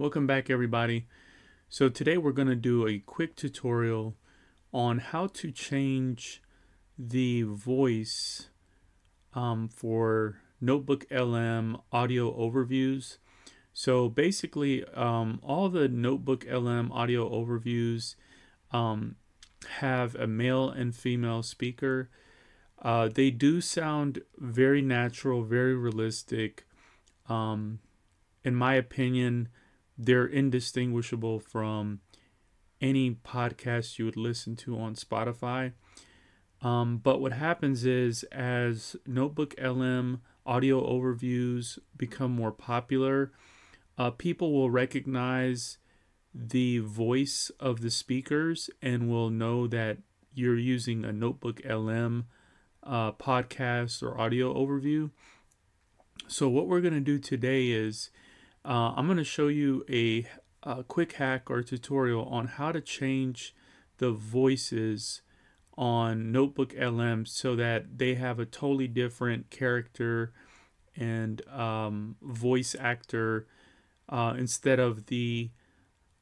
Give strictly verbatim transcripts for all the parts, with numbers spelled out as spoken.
Welcome back, everybody. So today we're going to do a quick tutorial on how to change the voice um, for NotebookLM audio overviews. So basically um, all the NotebookLM audio overviews um, have a male and female speaker. Uh, they do sound very natural, very realistic. Um, in my opinion, they're indistinguishable from any podcast you would listen to on Spotify. Um, but what happens is, as NotebookLM audio overviews become more popular, uh, people will recognize the voice of the speakers and will know that you're using a NotebookLM uh, podcast or audio overview. So what we're going to do today is uh, I'm going to show you a, a quick hack or tutorial on how to change the voices on NotebookLM so that they have a totally different character and um, voice actor uh, instead of the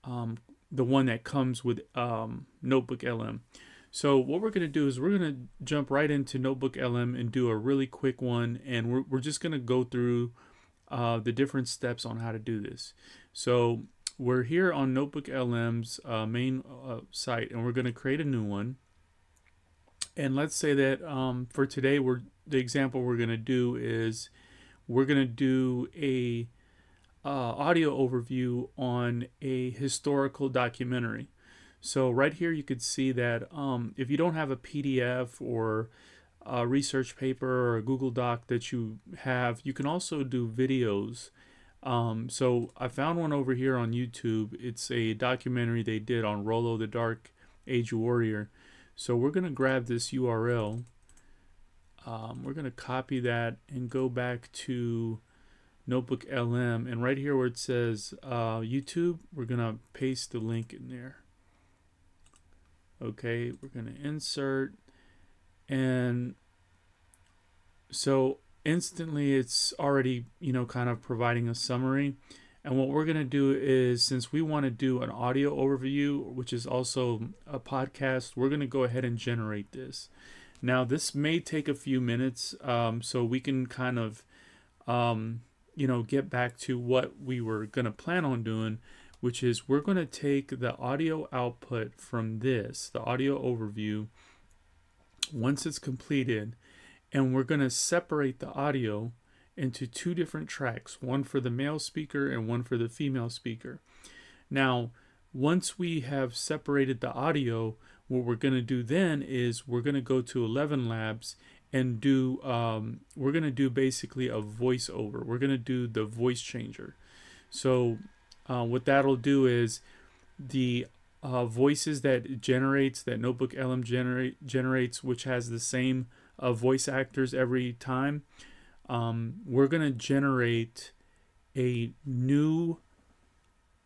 um, the one that comes with um, NotebookLM. So what we're going to do is we're going to jump right into NotebookLM and do a really quick one, and we're, we're just going to go through uh, the different steps on how to do this. So we're here on NotebookLM's uh, main uh, site, and we're going to create a new one. And let's say that um, for today, we're, the example we're going to do is we're going to do a uh, audio overview on a historical documentary. So right here, you could see that um, if you don't have a P D F or a research paper or a Google Doc that you have, you can also do videos. Um, so I found one over here on YouTube. It's a documentary they did on Rollo, the Dark Age Warrior. So we're going to grab this U R L. Um, we're going to copy that and go back to NotebookLM. And right here where it says uh, YouTube, we're going to paste the link in there. Okay, we're going to insert. And so instantly it's already, you know, kind of providing a summary. And what we're going to do is, since we want to do an audio overview, which is also a podcast, we're going to go ahead and generate this. Now, this may take a few minutes, um, so we can kind of, um, you know, get back to what we were going to plan on doing, which is we're going to take the audio output from this, the audio overview, once it's completed, and we're going to separate the audio into two different tracks, one for the male speaker and one for the female speaker. Now, once we have separated the audio, what we're going to do then is we're going to go to ElevenLabs and do, um, we're going to do basically a voiceover. We're going to do the voice changer. So uh, what that'll do is the uh, voices that it generates, that NotebookLM generate, generates, which has the same uh, voice actors every time, Um, we're going to generate a new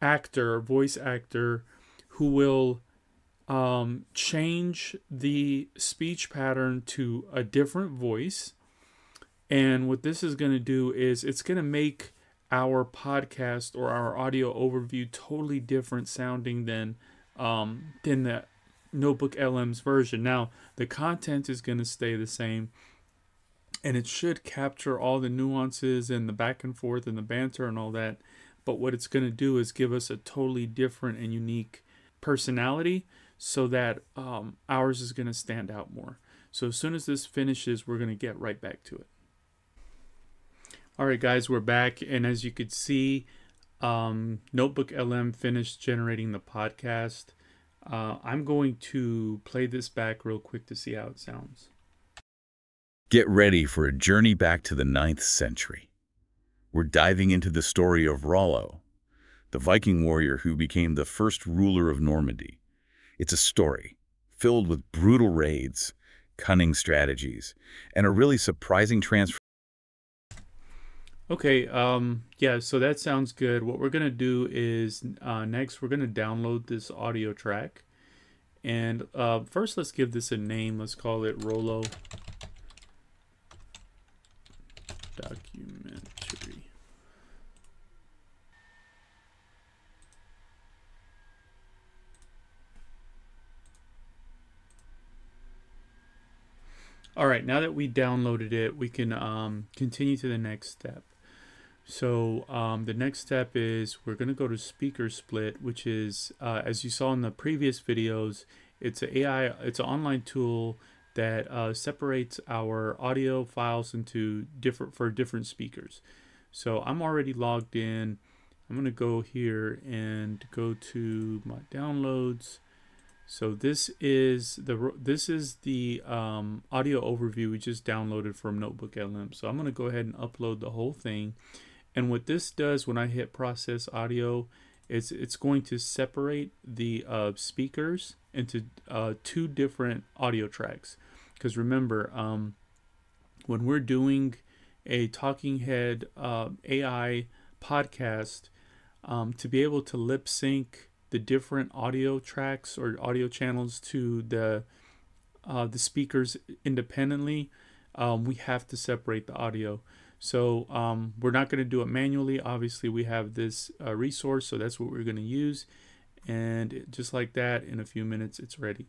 actor, voice actor, who will um, change the speech pattern to a different voice. And what this is going to do is it's going to make our podcast or our audio overview totally different sounding than, um, than the NotebookLM's version. Now, the content is going to stay the same, and it should capture all the nuances and the back and forth and the banter and all that. But what it's going to do is give us a totally different and unique personality so that um, ours is going to stand out more. So as soon as this finishes, we're going to get right back to it. All right, guys, we're back. And as you could see, um, NotebookLM finished generating the podcast. Uh, I'm going to play this back real quick to see how it sounds. Get ready for a journey back to the ninth century. We're diving into the story of Rollo, the Viking warrior who became the first ruler of Normandy. It's a story filled with brutal raids, cunning strategies, and a really surprising transformation. Okay, um, yeah, so that sounds good. What we're going to do is uh, next we're going to download this audio track. And uh, first let's give this a name. Let's call it Rollo documentary. All right, now that we downloaded it, we can um, continue to the next step. So um, the next step is we're going to go to SpeakerSplit, which is, uh, as you saw in the previous videos, it's an A I, it's an online tool that uh, separates our audio files into different for different speakers. So I'm already logged in. I'm going to go here and go to my downloads. So this is the this is the um, audio overview we just downloaded from NotebookLM. So I'm going to go ahead and upload the whole thing. And what this does when I hit process audio is it's going to separate the uh, speakers into uh, two different audio tracks. Because remember, um, when we're doing a talking head uh, A I podcast, um, to be able to lip sync the different audio tracks or audio channels to the uh, the speakers independently, um, we have to separate the audio. So um, we're not going to do it manually. Obviously, we have this uh, resource, so that's what we're going to use. And it, just like that, in a few minutes, it's ready.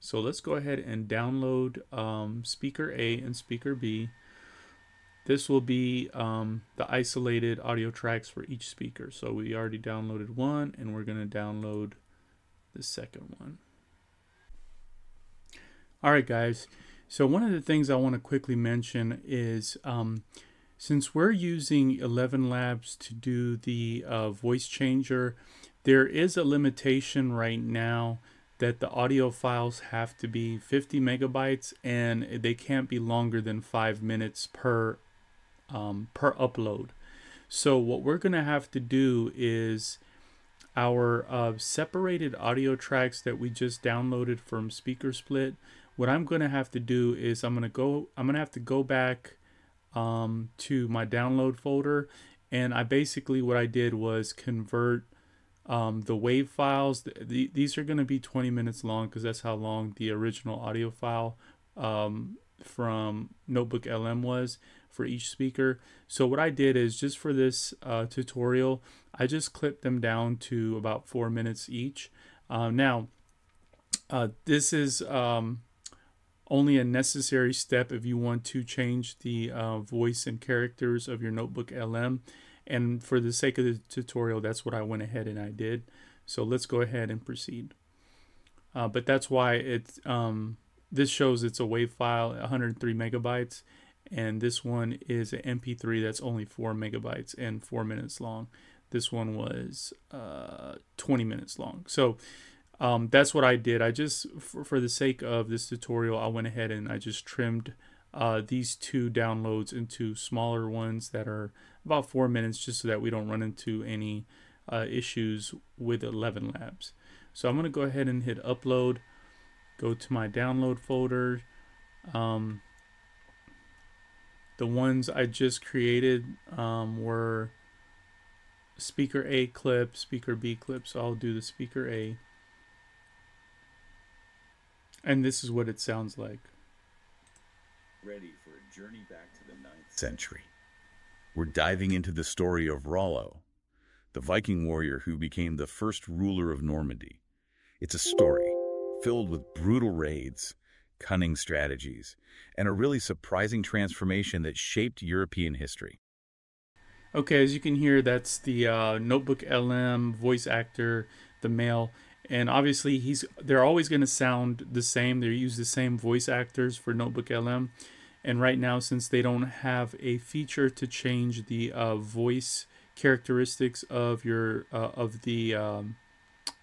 So let's go ahead and download um, Speaker A and Speaker B. This will be um, the isolated audio tracks for each speaker. So we already downloaded one, and we're going to download the second one. All right, guys. So one of the things I want to quickly mention is... Um, Since we're using ElevenLabs to do the uh, voice changer, there is a limitation right now that the audio files have to be fifty megabytes and they can't be longer than five minutes per, um, per upload. So what we're gonna have to do is our uh, separated audio tracks that we just downloaded from SpeakerSplit, what I'm gonna have to do is I'm gonna go, I'm gonna have to go back um to my download folder, and I basically what I did was convert um the WAV files. The, the, these are going to be twenty minutes long because that's how long the original audio file um from NotebookLM was for each speaker. So what I did is just for this uh tutorial, I just clipped them down to about four minutes each. Uh, now uh this is um only a necessary step if you want to change the uh, voice and characters of your NotebookLM. And for the sake of the tutorial, that's what I went ahead and I did. So let's go ahead and proceed. Uh, but that's why it's, um, this shows it's a WAV file, one hundred three megabytes. And this one is an M P three that's only four megabytes and four minutes long. This one was uh, twenty minutes long. So Um, that's what I did. I just, for, for the sake of this tutorial, I went ahead and I just trimmed uh, these two downloads into smaller ones that are about four minutes just so that we don't run into any uh, issues with ElevenLabs. So I'm going to go ahead and hit upload, go to my download folder. Um, the ones I just created um, were Speaker A clip, Speaker B clip, so I'll do the Speaker A. And this is what it sounds like. Ready for a journey back to the ninth century. We're diving into the story of Rollo, the Viking warrior who became the first ruler of Normandy. It's a story filled with brutal raids, cunning strategies, and a really surprising transformation that shaped European history. Okay, as you can hear, that's the uh, NotebookLM voice actor, the male. And obviously, he's they're always going to sound the same. They use the same voice actors for NotebookLM. And right now, since they don't have a feature to change the uh, voice characteristics of your uh, of the um,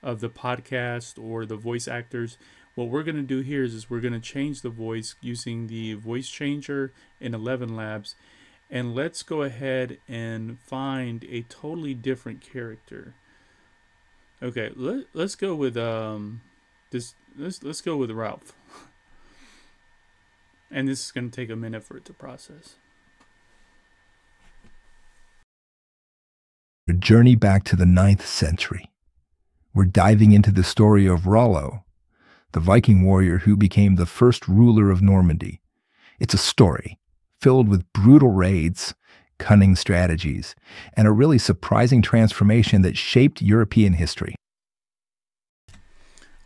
of the podcast or the voice actors, what we're going to do here is, is we're going to change the voice using the voice changer in ElevenLabs. And let's go ahead and find a totally different character. Okay, let, let's go with um this let's let's go with Ralph. And this is going to take a minute for it to process. A journey back to the ninth century. We're diving into the story of Rollo, the Viking warrior who became the first ruler of Normandy. It's a story filled with brutal raids, cunning strategies, and a really surprising transformation that shaped European history.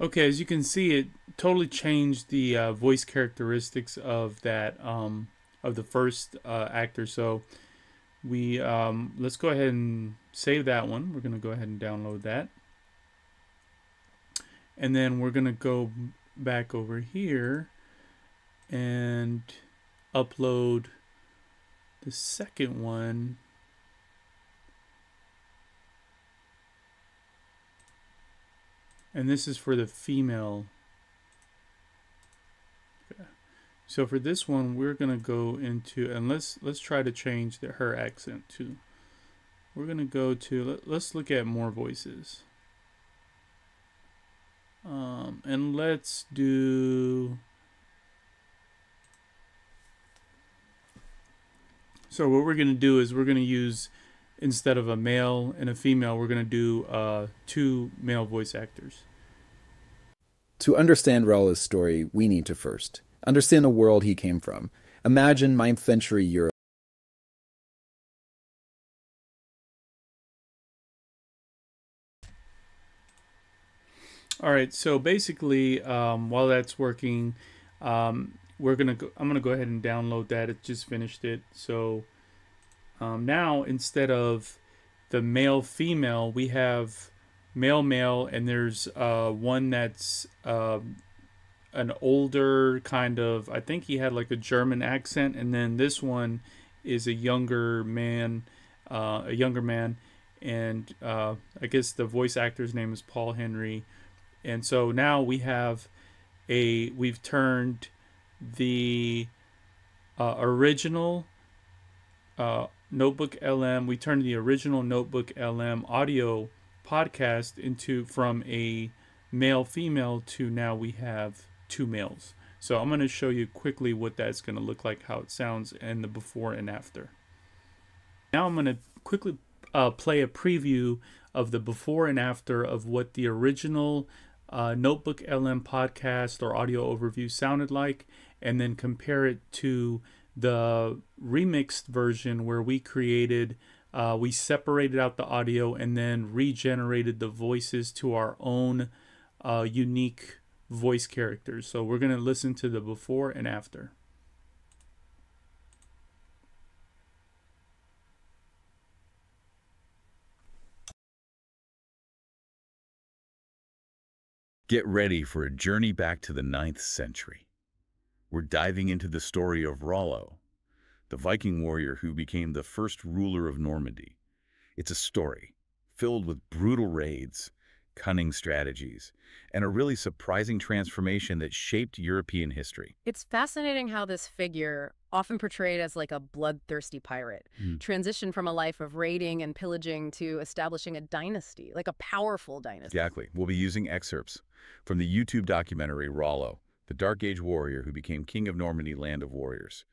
Okay, as you can see, it totally changed the uh, voice characteristics of that um, of the first uh, actor. So we um, let's go ahead and save that one. We're going to go ahead and download that, and then we're going to go back over here and upload the second one. And this is for the female. Okay. So for this one, we're gonna go into, and let's let's try to change the, her accent too. We're gonna go to let, let's look at more voices. Um, and let's do. So what we're gonna do is we're gonna use, instead of a male and a female, we're going to do uh, two male voice actors. To understand Rollo's story, we need to first understand the world he came from. Imagine ninth century Europe. All right, so basically, um, while that's working, um, we're gonna go, I'm going to go ahead and download that. It just finished it, so... Um, now, instead of the male-female, we have male-male, and there's uh, one that's uh, an older kind of, I think he had like a German accent, and then this one is a younger man, uh, a younger man, and uh, I guess the voice actor's name is Paul Henry. And so now we have a, we've turned the uh, original uh NotebookLM, we turned the original NotebookLM audio podcast into, from a male-female to now we have two males. So I'm going to show you quickly what that's going to look like, how it sounds, and the before and after. Now I'm going to quickly uh, play a preview of the before and after of what the original uh, NotebookLM podcast or audio overview sounded like, and then compare it to the remixed version where we created, uh, we separated out the audio and then regenerated the voices to our own uh, unique voice characters. So we're going to listen to the before and after. Get ready for a journey back to the ninth century. We're diving into the story of Rollo, the Viking warrior who became the first ruler of Normandy. It's a story filled with brutal raids, cunning strategies, and a really surprising transformation that shaped European history. It's fascinating how this figure, often portrayed as like a bloodthirsty pirate, mm. transitioned from a life of raiding and pillaging to establishing a dynasty, like a powerful dynasty. Exactly. We'll be using excerpts from the YouTube documentary Rollo, the Dark Age warrior who became king of Normandy, land of warriors,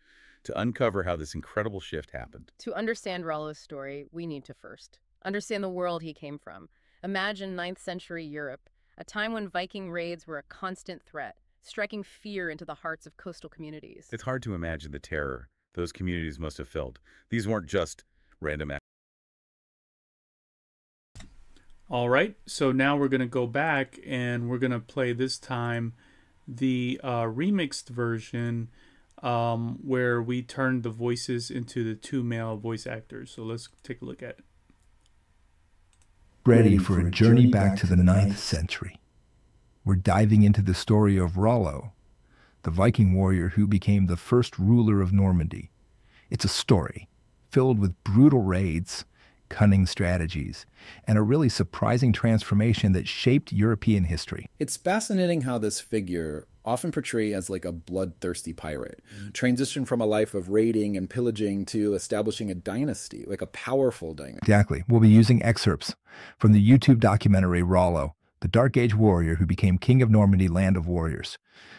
to uncover how this incredible shift happened. To understand Rollo's story, we need to first understand the world he came from. Imagine ninth century Europe, a time when Viking raids were a constant threat, striking fear into the hearts of coastal communities. It's hard to imagine the terror those communities must have felt. These weren't just random acts. All right, so now we're going to go back and we're going to play this time the uh, remixed version um, where we turned the voices into the two male voice actors. So let's take a look at it. Ready for a journey back to the ninth century. We're diving into the story of Rollo, the Viking warrior who became the first ruler of Normandy. It's a story filled with brutal raids, cunning strategies, and a really surprising transformation that shaped European history. It's fascinating how this figure, often portrayed as like a bloodthirsty pirate, transitioned from a life of raiding and pillaging to establishing a dynasty, like a powerful dynasty. Exactly. We'll be using excerpts from the YouTube documentary Rollo, the Dark Age warrior who became king of Normandy, land of warriors,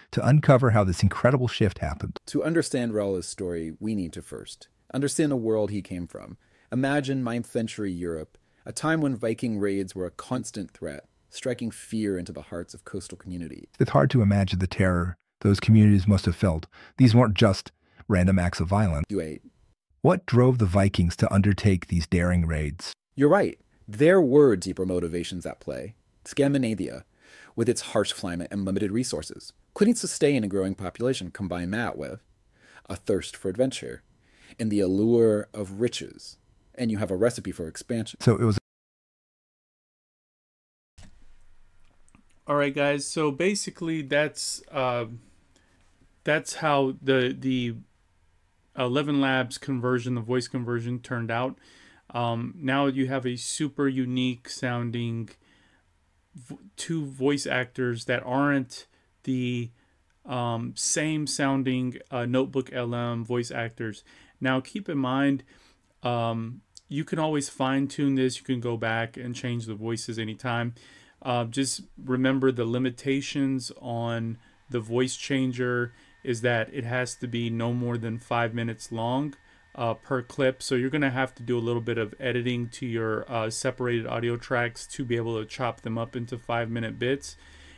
to uncover how this incredible shift happened. To understand Rollo's story, we need to first understand the world he came from. Imagine ninth century Europe, a time when Viking raids were a constant threat, striking fear into the hearts of coastal communities. It's hard to imagine the terror those communities must have felt. These weren't just random acts of violence. Wait. What drove the Vikings to undertake these daring raids? You're right. There were deeper motivations at play. Scandinavia, with its harsh climate and limited resources. Couldn't sustain a growing population. Combine that with a thirst for adventure and the allure of riches, and you have a recipe for expansion. So it was. All right, guys. So basically, that's uh, that's how the the ElevenLabs conversion, the voice conversion, turned out. Um, now you have a super unique sounding two voice actors that aren't the um, same sounding uh, NotebookLM voice actors. Now keep in mind, um, you can always fine tune this. You can go back and change the voices anytime. Uh, just remember the limitations on the voice changer is that it has to be no more than five minutes long uh, per clip. So you're going to have to do a little bit of editing to your uh, separated audio tracks to be able to chop them up into five minute bits.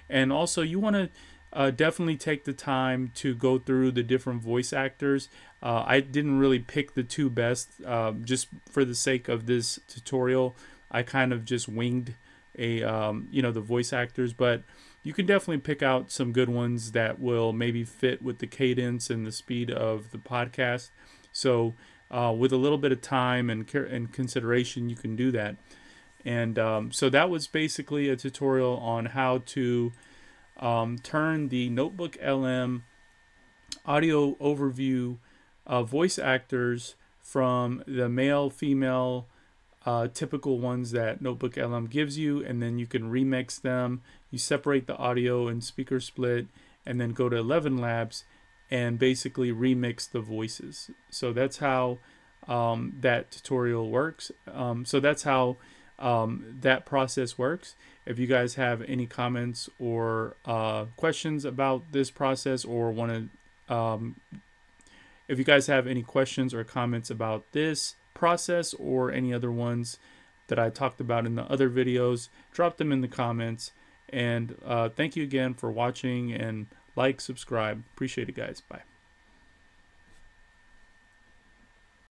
And also you want to Uh, definitely take the time to go through the different voice actors. Uh, I didn't really pick the two best uh, just for the sake of this tutorial. I kind of just winged a um, you know the voice actors, but you can definitely pick out some good ones that will maybe fit with the cadence and the speed of the podcast. So uh, with a little bit of time and care and consideration, you can do that. And um, so that was basically a tutorial on how to Um, turn the NotebookLM audio overview uh, voice actors from the male, female, uh, typical ones that NotebookLM gives you, and then you can remix them. You separate the audio in SpeakerSplit, and then go to ElevenLabs and basically remix the voices. So that's how um, that tutorial works. Um, so that's how um, that process works. If you guys have any comments or uh, questions about this process, or want to, um, if you guys have any questions or comments about this process or any other ones that I talked about in the other videos, drop them in the comments. And uh, thank you again for watching, and like, subscribe. Appreciate it, guys. Bye.